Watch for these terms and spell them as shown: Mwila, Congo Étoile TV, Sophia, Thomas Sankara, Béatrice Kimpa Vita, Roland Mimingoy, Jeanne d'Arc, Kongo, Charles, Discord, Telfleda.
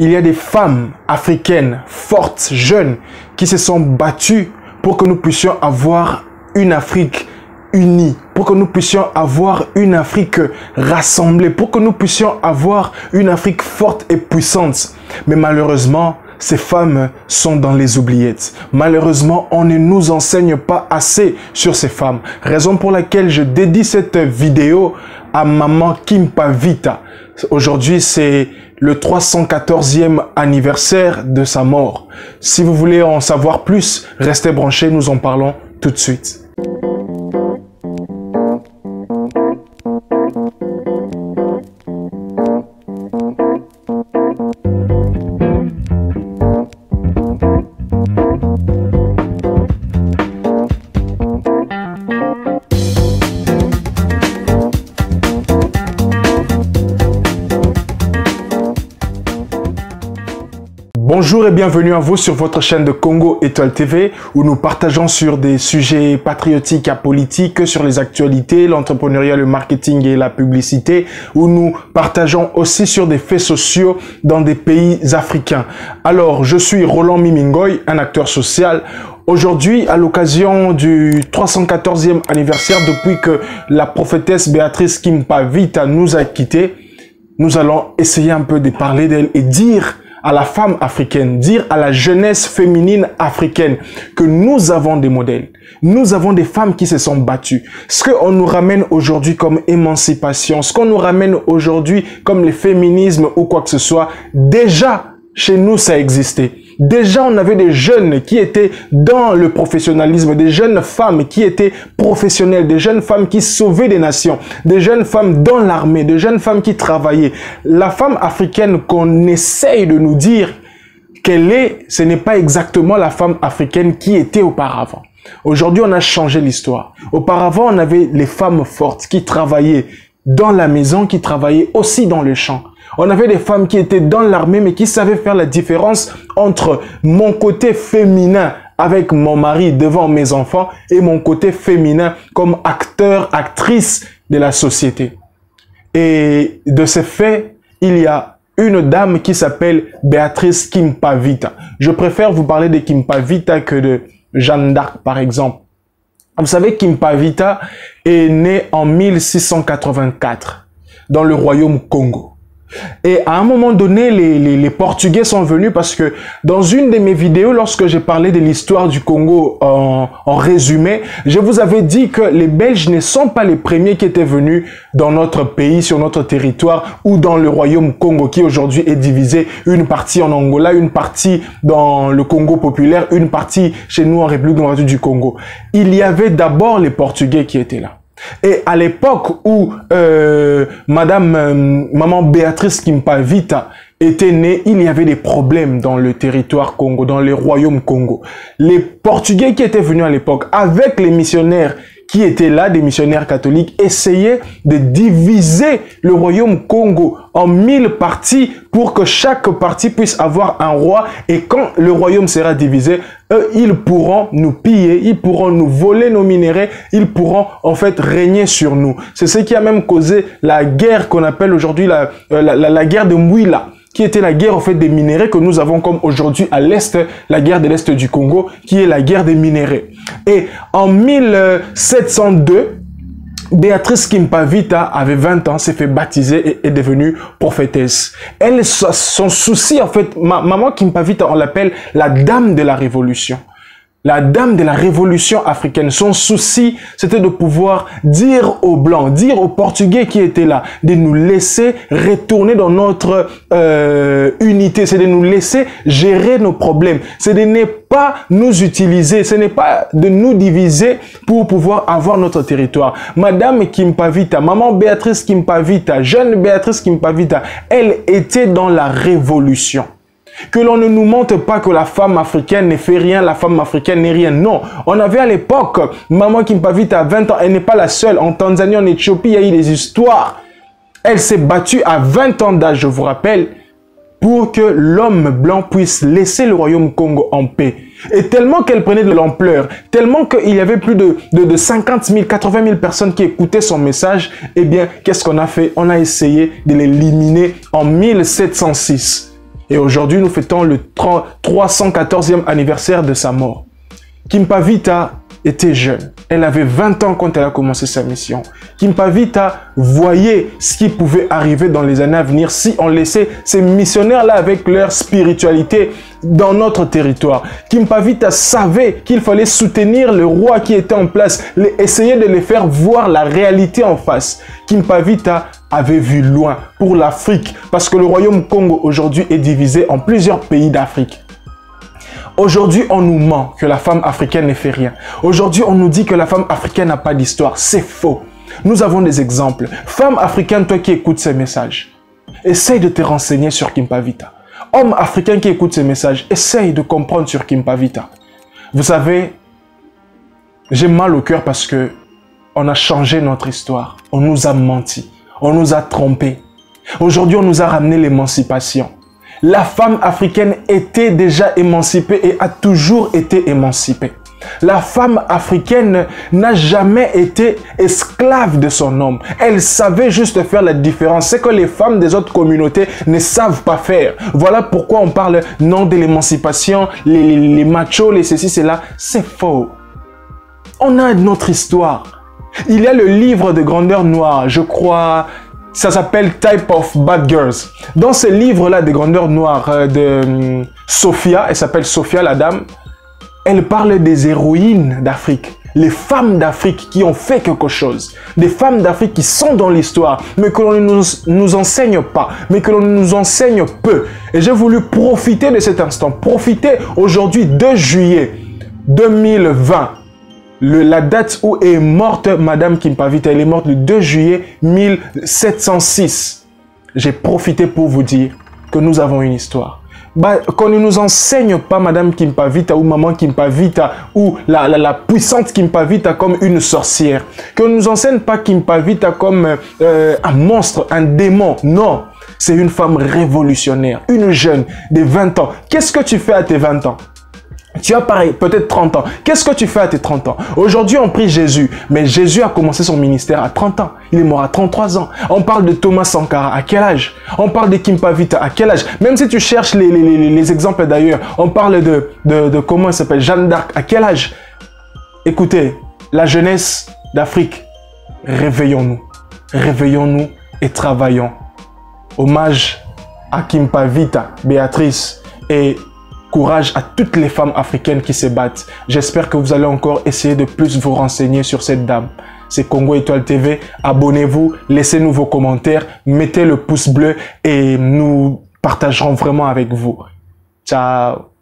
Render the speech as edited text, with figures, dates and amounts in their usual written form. il y a des femmes africaines fortes, jeunes, qui se sont battues pour que nous puissions avoir une Afrique unie, pour que nous puissions avoir une Afrique rassemblée, pour que nous puissions avoir une Afrique forte et puissante. Mais malheureusement, ces femmes sont dans les oubliettes. Malheureusement, on ne nous enseigne pas assez sur ces femmes. Raison pour laquelle je dédie cette vidéo à Maman Kimpa Vita. Aujourd'hui, c'est le 314e anniversaire de sa mort. Si vous voulez en savoir plus, restez branchés, nous en parlons tout de suite. Bonjour et bienvenue à vous sur votre chaîne de Congo Étoile TV où nous partageons sur des sujets patriotiques à politiques, sur les actualités, l'entrepreneuriat, le marketing et la publicité, où nous partageons aussi sur des faits sociaux dans des pays africains. Alors, je suis Roland Mimingoy, un acteur social. Aujourd'hui, à l'occasion du 314e anniversaire depuis que la prophétesse Béatrice Kimpa Vita nous a quittés, nous allons essayer un peu de parler d'elle et dire à la femme africaine, dire à la jeunesse féminine africaine que nous avons des modèles. Nous avons des femmes qui se sont battues. Ce qu'on nous ramène aujourd'hui comme émancipation, ce qu'on nous ramène aujourd'hui comme le féminisme ou quoi que ce soit, déjà chez nous ça existait. Déjà, on avait des jeunes qui étaient dans le professionnalisme, des jeunes femmes qui étaient professionnelles, des jeunes femmes qui sauvaient des nations, des jeunes femmes dans l'armée, des jeunes femmes qui travaillaient. La femme africaine qu'on essaye de nous dire qu'elle est, ce n'est pas exactement la femme africaine qui était auparavant. Aujourd'hui, on a changé l'histoire. Auparavant, on avait les femmes fortes qui travaillaient dans la maison, qui travaillaient aussi dans le champ. On avait des femmes qui étaient dans l'armée, mais qui savaient faire la différence entre mon côté féminin avec mon mari devant mes enfants et mon côté féminin comme acteur, actrice de la société. Et de ce fait, il y a une dame qui s'appelle Béatrice Kimpa Vita. Je préfère vous parler de Kimpa Vita que de Jeanne d'Arc, par exemple. Vous savez, Kimpa Vita est née en 1684 dans le royaume Congo. Et à un moment donné, les Portugais sont venus parce que dans une de mes vidéos, lorsque j'ai parlé de l'histoire du Congo en résumé, je vous avais dit que les Belges ne sont pas les premiers qui étaient venus dans notre pays, sur notre territoire ou dans le royaume Congo qui aujourd'hui est divisé, une partie en Angola, une partie dans le Congo populaire, une partie chez nous en République démocratique du Congo. Il y avait d'abord les Portugais qui étaient là. Et à l'époque où Maman Béatrice Kimpa Vita était née, il y avait des problèmes dans le territoire Congo, dans le royaume Congo. Les Portugais qui étaient venus à l'époque, avec les missionnaires qui étaient là, des missionnaires catholiques, essayaient de diviser le royaume Congo en 1000 parties pour que chaque partie puisse avoir un roi. Et quand le royaume sera divisé, eux, ils pourront nous piller, ils pourront nous voler nos minéraux, ils pourront en fait régner sur nous. C'est ce qui a même causé la guerre qu'on appelle aujourd'hui la guerre de Mwila, qui était la guerre en fait des minéraux que nous avons comme aujourd'hui à l'Est, la guerre de l'Est du Congo, qui est la guerre des minéraux. Et en 1702, Béatrice Kimpa Vita avait 20 ans, s'est fait baptiser et est devenue prophétesse. Elle, son souci en fait, Maman Kimpa Vita, on l'appelle la dame de la révolution. La dame de la révolution africaine, son souci, c'était de pouvoir dire aux Blancs, dire aux Portugais qui étaient là, de nous laisser retourner dans notre unité, c'est de nous laisser gérer nos problèmes, c'est de ne pas nous utiliser, ce n'est pas de nous diviser pour pouvoir avoir notre territoire. Madame Kimpa Vita, Maman Béatrice Kimpa Vita, jeune Béatrice Kimpa Vita, elle était dans la révolution. Que l'on ne nous montre pas que la femme africaine ne fait rien, la femme africaine n'est rien. Non, on avait à l'époque, Maman Kimpa Vita à 20 ans, elle n'est pas la seule. En Tanzanie, en Éthiopie, il y a eu des histoires. Elle s'est battue à 20 ans d'âge, je vous rappelle, pour que l'homme blanc puisse laisser le royaume Congo en paix. Et tellement qu'elle prenait de l'ampleur, tellement qu'il y avait plus de 50 000, 80 000 personnes qui écoutaient son message, eh bien, qu'est-ce qu'on a fait? On a essayé de l'éliminer en 1706. Et aujourd'hui, nous fêtons le 314e anniversaire de sa mort. Kimpa Vita était jeune. Elle avait 20 ans quand elle a commencé sa mission. Kimpa Vita voyait ce qui pouvait arriver dans les années à venir si on laissait ces missionnaires-là avec leur spiritualité dans notre territoire. Kimpa Vita savait qu'il fallait soutenir le roi qui était en place, essayer de les faire voir la réalité en face. Kimpa Vita avait vu loin pour l'Afrique parce que le royaume Congo aujourd'hui est divisé en plusieurs pays d'Afrique. Aujourd'hui, on nous ment que la femme africaine ne fait rien. Aujourd'hui, on nous dit que la femme africaine n'a pas d'histoire. C'est faux. Nous avons des exemples. Femme africaine, toi qui écoutes ces messages, essaye de te renseigner sur Kimpa Vita. Homme africain qui écoute ces messages, essaye de comprendre sur Kimpa Vita. Vous savez, j'ai mal au cœur parce que on a changé notre histoire. On nous a menti. On nous a trompés. Aujourd'hui, on nous a ramené l'émancipation. La femme africaine était déjà émancipée et a toujours été émancipée. La femme africaine n'a jamais été esclave de son homme. Elle savait juste faire la différence. C'est que les femmes des autres communautés ne savent pas faire. Voilà pourquoi on parle non de l'émancipation, les machos, les ceci, cela. C'est faux. On a notre histoire. Il y a le livre de grandeur noire, je crois... Ça s'appelle « Type of Bad Girls ». Dans ce livre-là des grandeurs noires de Sophia, elle s'appelle Sophia la dame, elle parle des héroïnes d'Afrique, les femmes d'Afrique qui ont fait quelque chose, des femmes d'Afrique qui sont dans l'histoire, mais que l'on ne nous enseigne pas, mais que l'on nous enseigne peu. Et j'ai voulu profiter de cet instant, profiter aujourd'hui 2 juillet 2020, la date où est morte Madame Kimpa Vita, elle est morte le 2 juillet 1706. J'ai profité pour vous dire que nous avons une histoire. Bah, qu'on ne nous enseigne pas Madame Kimpa Vita ou Maman Kimpa Vita ou la puissante Kimpa Vita comme une sorcière. Qu'on ne nous enseigne pas Kimpa Vita comme un monstre, un démon. Non, c'est une femme révolutionnaire, une jeune de 20 ans. Qu'est-ce que tu fais à tes 20 ans ? Tu as pareil, peut-être 30 ans. Qu'est-ce que tu fais à tes 30 ans? Aujourd'hui, on prie Jésus. Mais Jésus a commencé son ministère à 30 ans. Il est mort à 33 ans. On parle de Thomas Sankara. À quel âge? On parle de Kimpa Vita. À quel âge? Même si tu cherches les exemples d'ailleurs, on parle de comment elle s'appelle, Jeanne d'Arc. À quel âge? Écoutez, la jeunesse d'Afrique, réveillons-nous. Réveillons-nous et travaillons. Hommage à Kimpa Vita, Béatrice et... courage à toutes les femmes africaines qui se battent. J'espère que vous allez encore essayer de plus vous renseigner sur cette dame. C'est Congo Étoile TV. Abonnez-vous, laissez-nous vos commentaires, mettez le pouce bleu et nous partagerons vraiment avec vous. Ciao!